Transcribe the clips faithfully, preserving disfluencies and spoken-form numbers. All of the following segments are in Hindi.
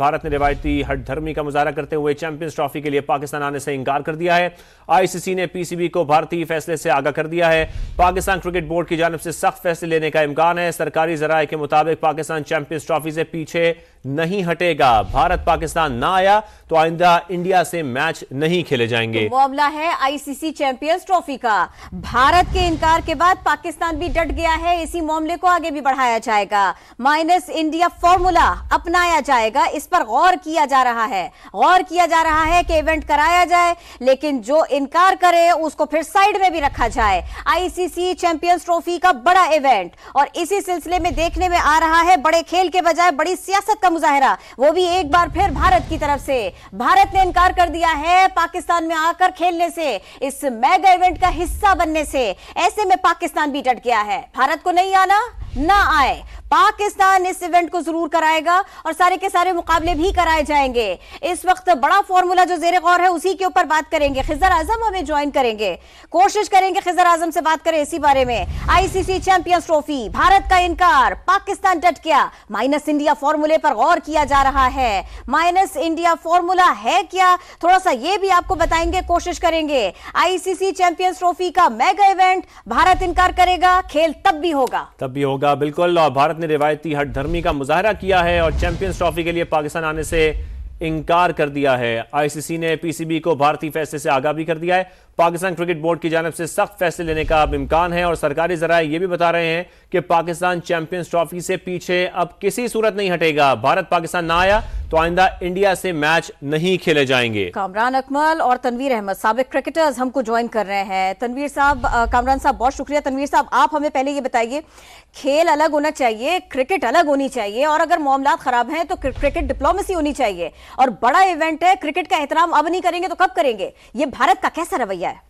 भारत ने रिवायती हट धर्मी का मुजाहरा करते हुए चैंपियंस ट्रॉफी के लिए पाकिस्तान आने से इंकार कर दिया है। आईसीसी ने पीसीबी को भारतीय फैसले से आगाह कर दिया है। पाकिस्तान क्रिकेट बोर्ड की जानिब से सख्त फैसले लेने का इम्कान है। सरकारी जराये के मुताबिक पाकिस्तान चैंपियंस ट्रॉफी से पीछे नहीं हटेगा। भारत पाकिस्तान ना आया तो आइंदा इंडिया से मैच नहीं खेले जाएंगे। तो मामला है आईसीसी चैंपियंस ट्रॉफी का। भारत के इनकार के बाद पाकिस्तान भी डट गया है। इसी मामले को आगे भी बढ़ाया जाएगा। माइनस इंडिया फॉर्मूला अपनाया जाएगा। इस पर गौर किया जा रहा है गौर किया जा रहा है कि इवेंट कराया जाए, लेकिन जो इनकार करे उसको फिर साइड में भी रखा जाए। आईसीसी चैंपियंस ट्रॉफी का बड़ा इवेंट, और इसी सिलसिले में देखने में आ रहा है बड़े खेल के बजाय बड़ी सियासत का मुजाहिरा, वो भी एक बार फिर भारत की तरफ से। भारत ने इनकार कर दिया है पाकिस्तान में आकर खेलने से, इस मेगा इवेंट का हिस्सा बनने से। ऐसे में पाकिस्तान भी डट गया है। भारत को नहीं आना, ना आए। पाकिस्तान इस इवेंट को जरूर कराएगा और सारे के सारे मुकाबले भी कराए जाएंगे। इस वक्त बड़ा फॉर्मूला जो जेरे गौर है उसी के ऊपर बात करेंगे। खिजर आजम हमें ज्वाइन करेंगे, कोशिश करेंगे खिजर आजम से बात करें इसी बारे में। आईसीसी चैंपियंस ट्रॉफी, भारत का इनकार, पाकिस्तान डट गया। माइनस इंडिया फॉर्मूले पर गौर किया जा रहा है। माइनस इंडिया फॉर्मूला है क्या, थोड़ा सा यह भी आपको बताएंगे, कोशिश करेंगे। आईसीसी चैंपियंस ट्रॉफी का मेगा इवेंट, भारत इनकार करेगा, खेल तब भी होगा तब भी होगा बिल्कुल। और भारत ने रिवायती हट धर्मी का मुजाहरा किया है और चैंपियंस ट्रॉफी के लिए पाकिस्तान आने से इंकार कर दिया है। आईसीसी ने पीसीबी को भारतीय फैसले से आगाह भी कर दिया है। पाकिस्तान क्रिकेट बोर्ड की जानिब से सख्त फैसले लेने का अब इम्कान है। और सरकारी जराये ये भी बता रहे हैं कि पाकिस्तान चैंपियंस ट्रॉफी से पीछे अब किसी सूरत नहीं हटेगा। भारत पाकिस्तान ना आया तो आइंदा इंडिया से मैच नहीं खेले जाएंगे। कामरान अकमल और तनवीर अहमद साबिक क्रिकेटर्स हमको ज्वाइन कर रहे हैं। तनवीर साहब, कामरान साहब बहुत शुक्रिया। तनवीर साहब, आप हमें पहले ये बताइए, खेल अलग होना चाहिए, क्रिकेट अलग होनी चाहिए, और अगर मामला खराब हैं तो क्रिकेट डिप्लोमेसी होनी चाहिए। और बड़ा इवेंट है, क्रिकेट का एहतराम अब नहीं करेंगे तो कब करेंगे? ये भारत का कैसा रवैया है?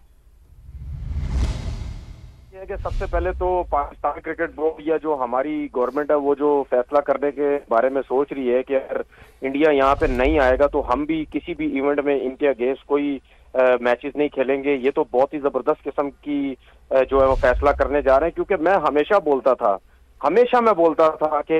कि सबसे पहले तो पाकिस्तान क्रिकेट बोर्ड या जो हमारी गवर्नमेंट है वो जो फैसला करने के बारे में सोच रही है कि अगर इंडिया यहाँ पे नहीं आएगा तो हम भी किसी भी इवेंट में इनके अगेंस्ट कोई मैचेस नहीं खेलेंगे। ये तो बहुत ही जबरदस्त किस्म की आ, जो है वो फैसला करने जा रहे हैं। क्योंकि मैं हमेशा बोलता था हमेशा मैं बोलता था कि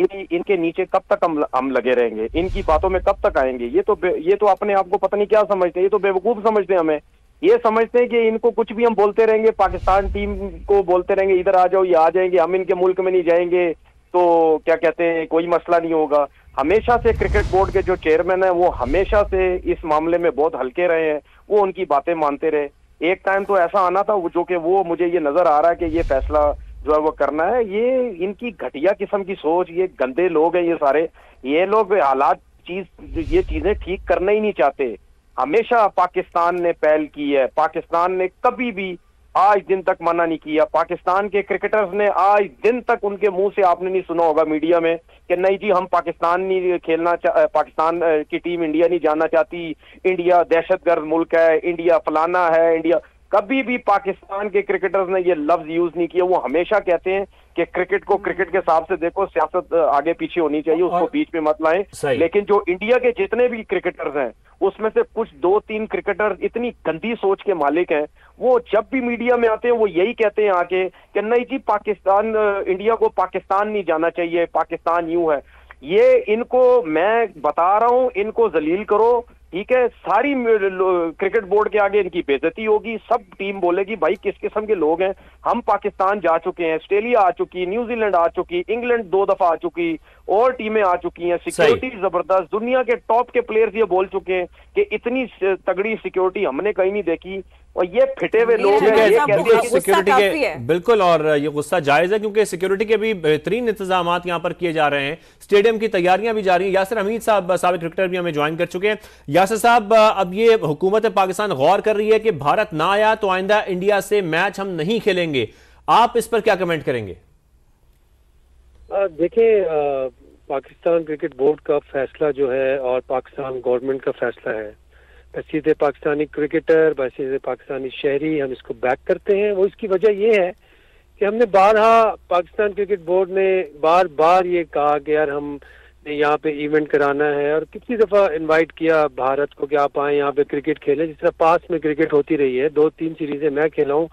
इन, इनके नीचे कब तक हम, हम लगे रहेंगे, इनकी बातों में कब तक आएंगे। ये तो ये तो अपने आप को पता नहीं क्या समझते हैं, ये तो बेवकूफ समझते हैं हमें। ये समझते हैं कि इनको कुछ भी हम बोलते रहेंगे, पाकिस्तान टीम को बोलते रहेंगे इधर आ जाओ, ये आ जाएंगे, हम इनके मुल्क में नहीं जाएंगे तो क्या कहते हैं कोई मसला नहीं होगा। हमेशा से क्रिकेट बोर्ड के जो चेयरमैन है वो हमेशा से इस मामले में बहुत हल्के रहे हैं, वो उनकी बातें मानते रहे। एक टाइम तो ऐसा आना था जो कि वो मुझे ये नजर आ रहा है कि ये फैसला जो है वो करना है। ये इनकी घटिया किस्म की सोच, ये गंदे लोग हैं, ये सारे ये लोग हालात चीज ये चीजें ठीक करना ही नहीं चाहते। हमेशा पाकिस्तान ने पहल की है, पाकिस्तान ने कभी भी आज दिन तक मना नहीं किया। पाकिस्तान के क्रिकेटर्स ने आज दिन तक उनके मुंह से आपने नहीं सुना होगा मीडिया में कि नहीं जी हम पाकिस्तान नहीं खेलना पाकिस्तान की टीम इंडिया नहीं जाना चाहती, इंडिया दहशतगर्द मुल्क है, इंडिया फलाना है, इंडिया। कभी भी पाकिस्तान के क्रिकेटर्स ने ये लफ्ज यूज नहीं किया। वो हमेशा कहते हैं कि क्रिकेट को क्रिकेट के हिसाब से देखो, सियासत आगे पीछे होनी चाहिए, उसको बीच में मत लाएं। लेकिन जो इंडिया के जितने भी क्रिकेटर्स हैं उसमें से कुछ दो तीन क्रिकेटर्स इतनी गंदी सोच के मालिक हैं, वो जब भी मीडिया में आते हैं वो यही कहते हैं आके कि नहीं जी पाकिस्तान इंडिया को पाकिस्तान नहीं जाना चाहिए, पाकिस्तान यूं है। ये इनको मैं बता रहा हूँ, इनको जलील करो, ठीक है, सारी क्रिकेट बोर्ड के आगे इनकी बेइज्जती होगी। सब टीम बोलेगी भाई किस किस्म के लोग हैं, हम पाकिस्तान जा चुके हैं, ऑस्ट्रेलिया आ चुकी, न्यूजीलैंड आ चुकी, इंग्लैंड दो दफा आ चुकी, और टीमें आ चुकी हैं, सिक्योरिटी जबरदस्त, दुनिया के टॉप के प्लेयर्स ये बोल चुके हैं कि इतनी तगड़ी सिक्योरिटी हमने कहीं नहीं देखी। और ये फिटे हुए लोग हैं बिल्कुल, और ये गुस्सा जायज है क्योंकि सिक्योरिटी के भी बेहतरीन इंतजाम यहाँ पर किए जा रहे हैं, स्टेडियम की तैयारियां भी जा रही हैं। यासिर हमीद साहब साबिक क्रिकेटर भी हमें ज्वाइन कर चुके हैं। यासिर साहब, अब ये हुकूमत पाकिस्तान गौर कर रही है कि भारत ना आया तो आइंदा इंडिया से मैच हम नहीं खेलेंगे, आप इस पर क्या कमेंट करेंगे? देखिए, पाकिस्तान क्रिकेट बोर्ड का फैसला जो है और पाकिस्तान गवर्नमेंट का फैसला है, बसीदे पाकिस्तानी क्रिकेटर, बसीदे पाकिस्तानी शहरी, हम इसको बैक करते हैं। वो इसकी वजह ये है कि हमने बारहा पाकिस्तान क्रिकेट बोर्ड ने बार बार ये कहा कि यार हमने यहाँ पे इवेंट कराना है, और कितनी दफ़ा इनवाइट किया भारत को कि आप आए यहाँ पे क्रिकेट खेलें, जिस तरह पास में क्रिकेट होती रही है। दो तीन सीरीजें मैं खेला हूँ,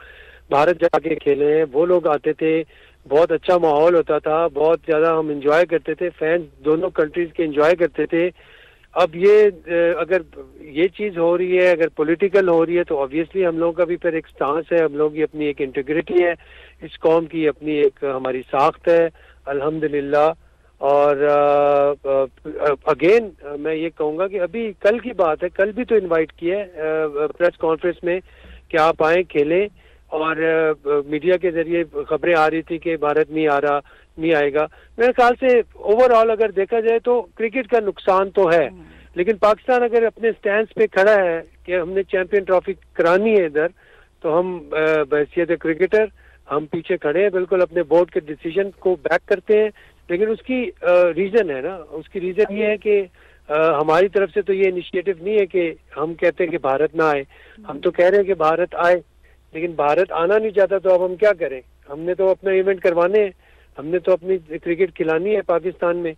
भारत जाके खेले हैं, वो लोग आते थे, बहुत अच्छा माहौल होता था, बहुत ज़्यादा हम इंजॉय करते थे, फैंस दोनों कंट्रीज के इंजॉय करते थे। अब ये अगर ये चीज़ हो रही है, अगर पॉलिटिकल हो रही है, तो ऑब्वियसली हम लोगों का भी फिर एक स्टांस है, हम लोगों की अपनी एक इंटीग्रिटी है, इस कौम की अपनी एक हमारी साख्त है अल्हम्दुलिल्लाह। और अगेन मैं ये कहूँगा कि अभी कल की बात है, कल भी तो इन्वाइट किया है प्रेस कॉन्फ्रेंस में कि आप आएँ खेलें, और मीडिया के जरिए खबरें आ रही थी कि भारत नहीं आ रहा, नहीं आएगा। मेरे ख्याल से ओवरऑल अगर देखा जाए तो क्रिकेट का नुकसान तो है, लेकिन पाकिस्तान अगर अपने स्टैंड पे खड़ा है कि हमने चैंपियन ट्रॉफी करानी है इधर, तो हम बहसियत क्रिकेटर हम पीछे खड़े हैं, बिल्कुल अपने बोर्ड के डिसीजन को बैक करते हैं। लेकिन उसकी रीज़न है ना, उसकी रीज़न ये है कि हमारी तरफ से तो ये इनिशिएटिव नहीं है कि हम कहते हैं कि भारत ना आए, हम तो कह रहे हैं कि भारत आए, लेकिन भारत आना नहीं चाहता, तो अब हम क्या करें? हमने तो अपना इवेंट करवाने हैं, हमने तो अपनी क्रिकेट खिलानी है पाकिस्तान में।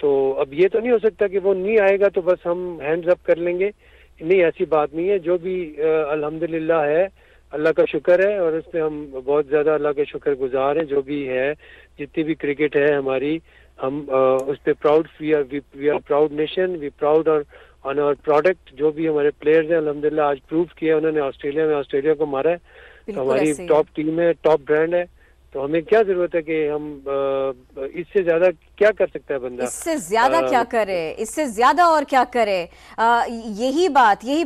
तो अब ये तो नहीं हो सकता कि वो नहीं आएगा तो बस हम हैंड्स अप कर लेंगे, नहीं, ऐसी बात नहीं है। जो भी अल्हम्दुलिल्लाह है, अल्लाह का शुक्र है, और इसमें हम बहुत ज़्यादा अल्लाह के शुक्र गुजार हैं। जो भी है, जितनी भी क्रिकेट है हमारी, हम आ, उस पर proud, we are we are proud nation, we proud और ऑन आवर प्रोडक्ट। जो भी हमारे प्लेयर्स हैं अल्हम्दुलिल्लाह आज प्रूव किया उन्होंने, ऑस्ट्रेलिया में ऑस्ट्रेलिया को मारा है, तो हमारी टॉप टीम है, टॉप ब्रांड है, तो हमें क्या जरूरत है कि हम इससे ज्यादा क्या कर सकता है बंदा, इससे ज्यादा क्या करे, इससे ज्यादा और क्या करे। यही बात यही